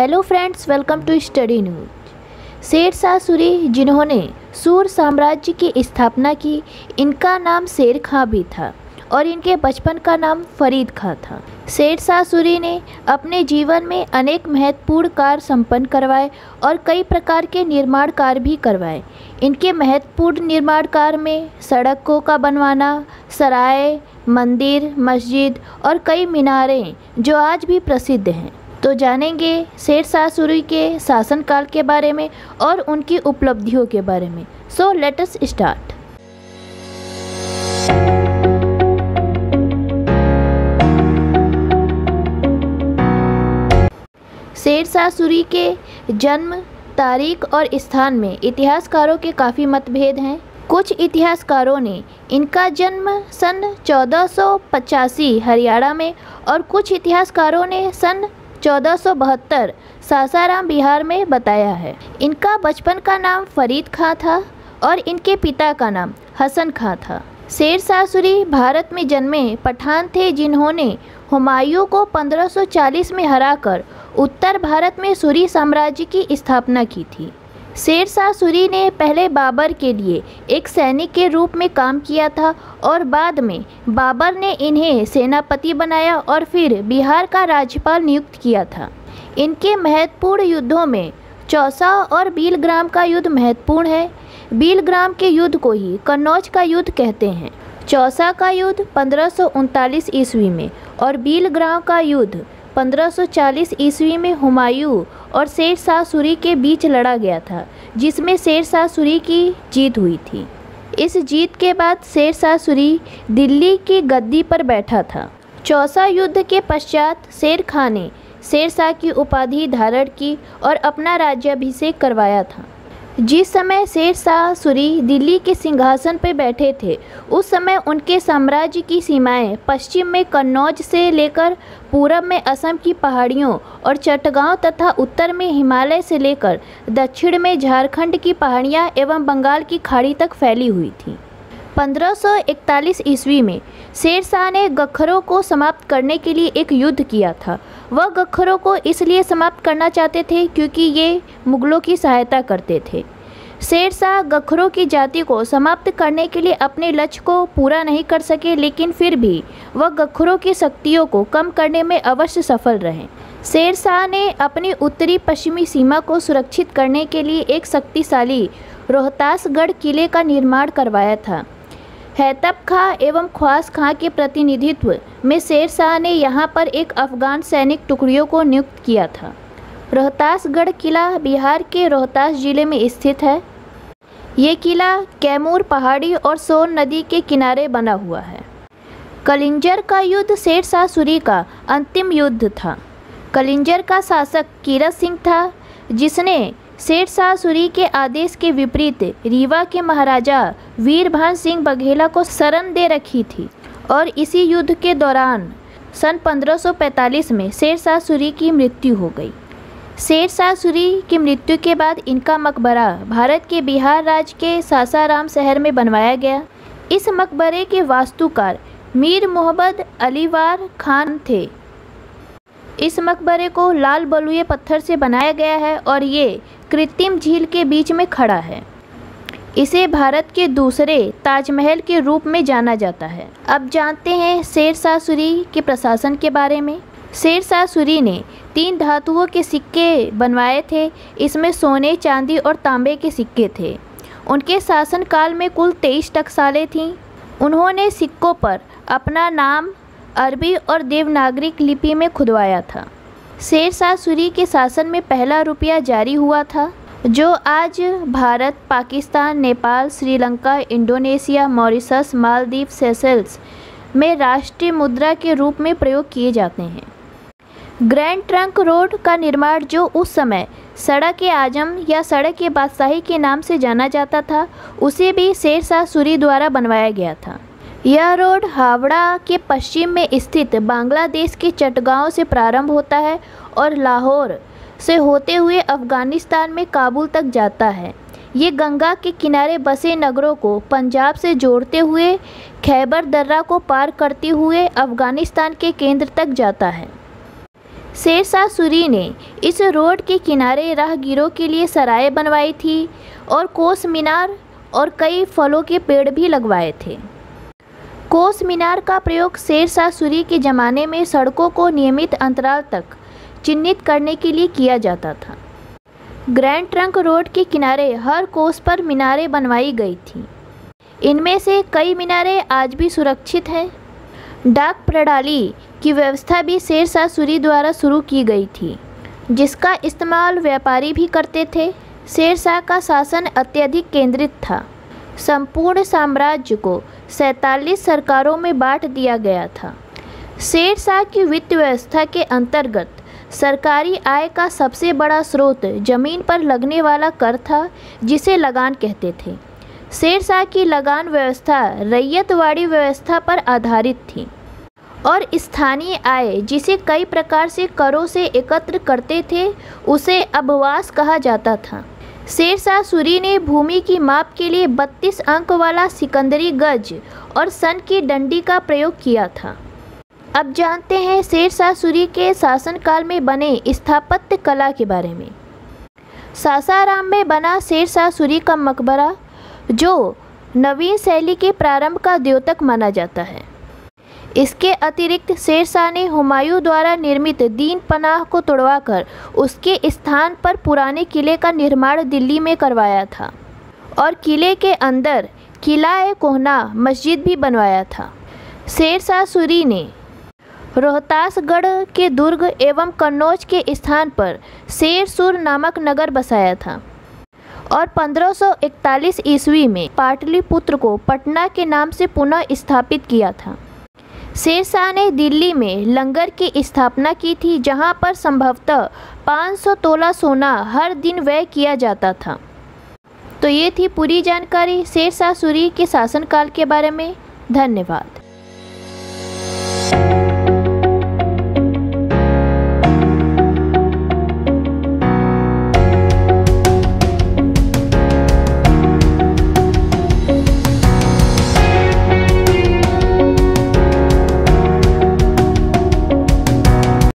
Hello friends, welcome to study news. Sher Shah Suri, जिन्होंने सूर साम्राज्य की स्थापना की, इनका नाम शेर खां भी था और इनके बचपन का नाम फरीद खां था। शेर शाह सूरी ने अपने जीवन में अनेक महत्वपूर्ण कार्य संपन्न करवाए और कई प्रकार के निर्माण कार्य भी करवाए। इनके महत्वपूर्ण निर्माण कार्य में सड़कों का बनवाना, सराय, मंदिर, मस्जिद और कई मीनारें जो आज भी प्रसिद्ध हैं। तो जानेंगे शेर शाह सूरी के शासनकाल के बारे में और उनकी उपलब्धियों के बारे में। So let us start. Sher Shah Suri के जन्म तारीख और स्थान में इतिहासकारों के काफ़ी मतभेद हैं। कुछ इतिहासकारों ने इनका जन्म सन 1485 हरियाणा में और कुछ इतिहासकारों ने सन 1472 सासाराम बिहार में बताया है। इनका बचपन का नाम फरीद खां था और इनके पिता का नाम हसन खां था। शेर शाह सूरी भारत में जन्मे पठान थे, जिन्होंने हुमायूं को 1540 में हराकर उत्तर भारत में सूरी साम्राज्य की स्थापना की थी। शेर शाह सूरी ने पहले बाबर के लिए एक सैनिक के रूप में काम किया था और बाद में बाबर ने इन्हें सेनापति बनाया और फिर बिहार का राज्यपाल नियुक्त किया था। इनके महत्वपूर्ण युद्धों में चौसा और बीलग्राम का युद्ध महत्वपूर्ण है। बीलग्राम के युद्ध को ही कन्नौज का युद्ध कहते हैं। चौसा का युद्ध 1539 ईस्वी में और बीलग्राम का युद्ध 1540 ईस्वी में हुमायूं और शेर शाह सूरी के बीच लड़ा गया था, जिसमें शेर शाह सूरी की जीत हुई थी। इस जीत के बाद शेर शाह सूरी दिल्ली की गद्दी पर बैठा था। चौसा युद्ध के पश्चात शेर खां ने शेर शाह की उपाधि धारण की और अपना राज्याभिषेक करवाया था। जिस समय शेर शाह सूरी दिल्ली के सिंहासन पर बैठे थे, उस समय उनके साम्राज्य की सीमाएं पश्चिम में कन्नौज से लेकर पूरब में असम की पहाड़ियों और चटगांव तथा उत्तर में हिमालय से लेकर दक्षिण में झारखंड की पहाड़ियां एवं बंगाल की खाड़ी तक फैली हुई थी। 1541 ईस्वी में शेर शाह ने गखरों को समाप्त करने के लिए एक युद्ध किया था। वह गखरों को इसलिए समाप्त करना चाहते थे क्योंकि ये मुगलों की सहायता करते थे। शेर शाह गखरों की जाति को समाप्त करने के लिए अपने लक्ष्य को पूरा नहीं कर सके, लेकिन फिर भी वह गखरों की शक्तियों को कम करने में अवश्य सफल रहे। शेर शाह ने अपनी उत्तरी पश्चिमी सीमा को सुरक्षित करने के लिए एक शक्तिशाली रोहतासगढ़ किले का निर्माण करवाया था। हैतब खां एवं ख्वास खां के प्रतिनिधित्व में शेर शाह ने यहाँ पर एक अफगान सैनिक टुकड़ियों को नियुक्त किया था। रोहतासगढ़ किला बिहार के रोहतास जिले में स्थित है। ये किला कैमूर पहाड़ी और सोन नदी के किनारे बना हुआ है। कलिंजर का युद्ध शेर शाह सूरी का अंतिम युद्ध था। कलिंजर का शासक कीरत सिंह था, जिसने शेर शाह सूरी के आदेश के विपरीत रीवा के महाराजा वीरभान सिंह बघेला को शरण दे रखी थी और इसी युद्ध के दौरान सन 1545 में शेर शाह सूरी की मृत्यु हो गई। शेर शाह सूरी की मृत्यु के बाद इनका मकबरा भारत के बिहार राज्य के सासाराम शहर में बनवाया गया। इस मकबरे के वास्तुकार मीर मोहम्मद अलीवार खान थे। इस मकबरे को लाल बलुए पत्थर से बनाया गया है और ये कृत्रिम झील के बीच में खड़ा है। इसे भारत के दूसरे ताजमहल के रूप में जाना जाता है। अब जानते हैं शेर शाह सूरी के प्रशासन के बारे में। शेर शाह सूरी ने 3 धातुओं के सिक्के बनवाए थे। इसमें सोने, चांदी और तांबे के सिक्के थे। उनके शासनकाल में कुल 23 टकसालें थीं। उन्होंने सिक्कों पर अपना नाम अरबी और देवनागरी लिपि में खुदवाया था। शेर शाह सूरी के शासन में पहला रुपया जारी हुआ था, जो आज Bharat, Pakistan, Nepal, Sri Lanka, Indonesia, Mauritius, Maldives, Seychelles में राष्ट्रीय मुद्रा के रूप में प्रयोग किए जाते हैं। ग्रैंड ट्रंक रोड का निर्माण, जो उस समय सड़क आजम या सड़क बादशाही के नाम से जाना जाता था, उसे भी शेर शाह सूरी द्वारा बनवाया गया था। यह रोड हावड़ा के पश्चिम में स्थित बांग्लादेश के चटगांव से प्रारंभ होता है और लाहौर से होते हुए अफगानिस्तान में काबुल तक जाता है। ये गंगा के किनारे बसे नगरों को पंजाब से जोड़ते हुए खैबर दर्रा को पार करते हुए अफगानिस्तान के केंद्र तक जाता है। शेर शाह सूरी ने इस रोड के किनारे राहगीरों के लिए सराय बनवाई थी और कोस मीनार और कई फलों के पेड़ भी लगवाए थे। कोस मीनार का प्रयोग शेर शाह सूरी के ज़माने में सड़कों को नियमित अंतराल तक चिन्हित करने के लिए किया जाता था। ग्रैंड ट्रंक रोड के किनारे हर कोस पर मीनारें बनवाई गई थीं। इनमें से कई मीनारें आज भी सुरक्षित हैं। डाक प्रणाली की व्यवस्था भी शेर शाह सूरी द्वारा शुरू की गई थी, जिसका इस्तेमाल व्यापारी भी करते थे। शेर शाह का शासन अत्यधिक केंद्रित था। संपूर्ण साम्राज्य को 47 सरकारों में बांट दिया गया था। शेर शाह की वित्त व्यवस्था के अंतर्गत सरकारी आय का सबसे बड़ा स्रोत जमीन पर लगने वाला कर था, जिसे लगान कहते थे। शेर शाह की लगान व्यवस्था रैयतवाड़ी व्यवस्था पर आधारित थी और स्थानीय आय, जिसे कई प्रकार से करों से एकत्र करते थे, उसे अबवास कहा जाता था। शेर शाह सूरी ने भूमि की माप के लिए 32 अंक वाला सिकंदरी गज और सन की डंडी का प्रयोग किया था। अब जानते हैं शेर शाह सूरी के शासनकाल में बने स्थापत्य कला के बारे में। सासाराम में बना शेर शाह सूरी का मकबरा, जो नवीन शैली के प्रारंभ का द्योतक माना जाता है। इसके अतिरिक्त शेर शाह ने हुमायूं द्वारा निर्मित दीन पनाह को तोड़वाकर उसके स्थान पर पुराने किले का निर्माण दिल्ली में करवाया था और किले के अंदर किला-ए कोहना मस्जिद भी बनवाया था। शेर शाह सूरी ने रोहतासगढ़ के दुर्ग एवं कन्नौज के स्थान पर शेरसुर नामक नगर बसाया था और 1541 ईस्वी में पाटलिपुत्र को पटना के नाम से पुनः स्थापित किया था। शेर शाह ने दिल्ली में लंगर की स्थापना की थी, जहां पर संभवतः 500 तोला सोना हर दिन व्यय किया जाता था। तो ये थी पूरी जानकारी शेर शाह सूरी के शासनकाल के बारे में। धन्यवाद।